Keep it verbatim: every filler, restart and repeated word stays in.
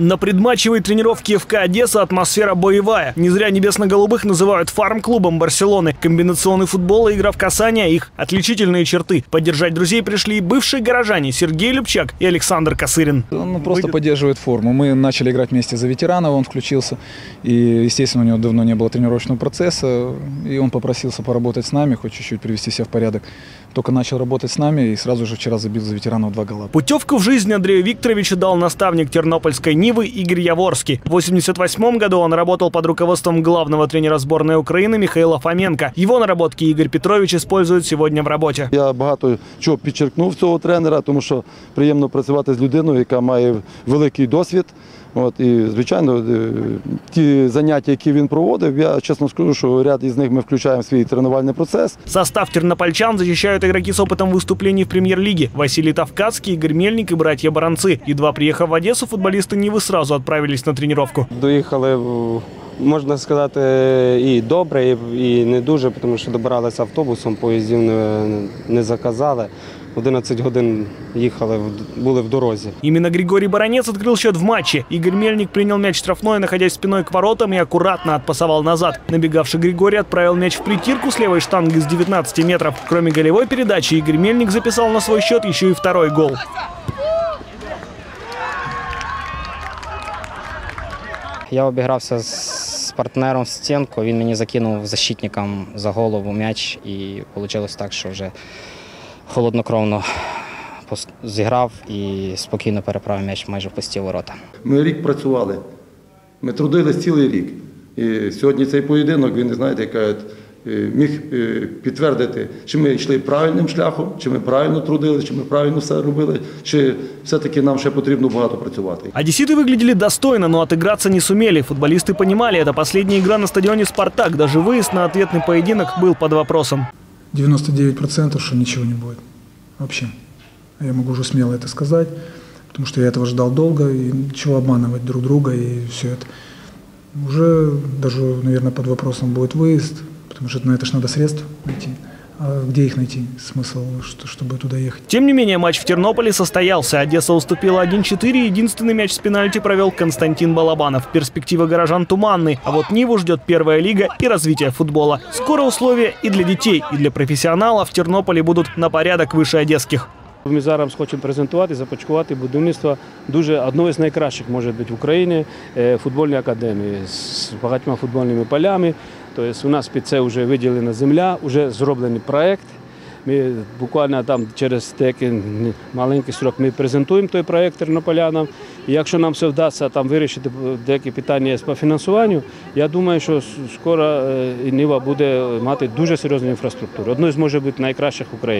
На предматчевой тренировке ФК «Одесса» атмосфера боевая. Не зря небесно-голубых называют фарм-клубом Барселоны. Комбинационный футбол и игра в касание – их отличительные черты. Поддержать друзей пришли и бывшие горожане Сергей Любчак и Александр Косырин. Он просто Выйдет. поддерживает форму. Мы начали играть вместе за ветеранов, он включился. И, естественно, у него давно не было тренировочного процесса. И он попросился поработать с нами, хоть чуть-чуть привести себя в порядок. Только начал работать с нами и сразу же вчера забил за ветеранов два гола. Путевку в жизнь Андрею Викторовичу дал наставник тернопольской «Нивы» Игорь Яворский. В восемьдесят восьмом году он работал под руководством главного тренера сборной Украины Михаила Фоменко. Его наработки Игорь Петрович использует сегодня в работе. Я багато чого підчеркнув цього тренера, тому що приємно працювати з людиною, яка має великий досвід. От, і, звичайно, ті заняття, які він проводив, я чесно скажу, що ряд із них ми включаємо в свій тренувальний процес. Состав тернопольчан защищают игроки с опытом выступлений в премьер-лиге. Василий Тавкацкий, Игорь Мельник и братья Баранцы. Едва приехав в Одессу, футболисты Нивы сразу отправились на тренировку. Доїхали, можна сказати, і добре, і не дуже, тому що добиралися автобусом, поїздів не, не заказали. одиннадцать годин їхали, були в дорозі. Именно Григорий Баранец открыл счет в матче. Игорь Мельник принял мяч штрафной, находясь спиной к воротам, и аккуратно отпасовал назад. Набегавший Григорий отправил мяч в притирку с левой штанги с девятнадцати метров. Кроме голевой передачи, Игорь Мельник записал на свой счет еще и второй гол. Я обігрався з партнером в стінку, він мені закинув защитникам за голову м'яч, і вийшло так, що вже холоднокровно зіграв і спокійно переправив м'яч майже в пусті ворота. Ми рік працювали, ми трудились цілий рік. І сьогодні цей поєдинок, ви не знаєте, яка міг підтвердити, чи ми йшли правильним шляхом, чи ми правильно трудилися, чи ми правильно все робили, чи все-таки нам ще потрібно багато працювати. Одесситы выглядели достойно, но отыграться не сумели. Футболисты понимали, это последняя игра на стадионе «Спартак». Даже выезд на ответный поединок был под вопросом. девяносто девять процентов, что ничего не будет. Вообще. Я могу уже смело это сказать, потому что я этого ждал долго, и ничего обманывать друг друга, и все это. Уже даже, наверное, под вопросом будет выезд, потому что на это ж надо средств найти. А где их найти? Смысл, чтобы туда ехать? Тем не менее, матч в Тернополе состоялся. Одесса уступила один-четыре. Единственный мяч с пенальти провел Константин Балабанов. Перспективы горожан туманны. А вот Ниву ждет первая лига и развитие футбола. Скоро условия и для детей, и для профессионалов в Тернополе будут на порядок выше одесских. Ми зараз хочемо презентувати, започаткувати будівництво дуже одного з найкращих, може бути, в Україні футбольної академії з багатьма футбольними полями. Тобто у нас під це вже виділена земля, вже зроблений проект. Ми буквально там через такий маленький срок ми презентуємо той проект тернополянам. І якщо нам все вдасться там вирішити деякі питання по фінансуванню, я думаю, що скоро Нива буде мати дуже серйозну інфраструктуру. Одну з, може бути, найкращих в Україні.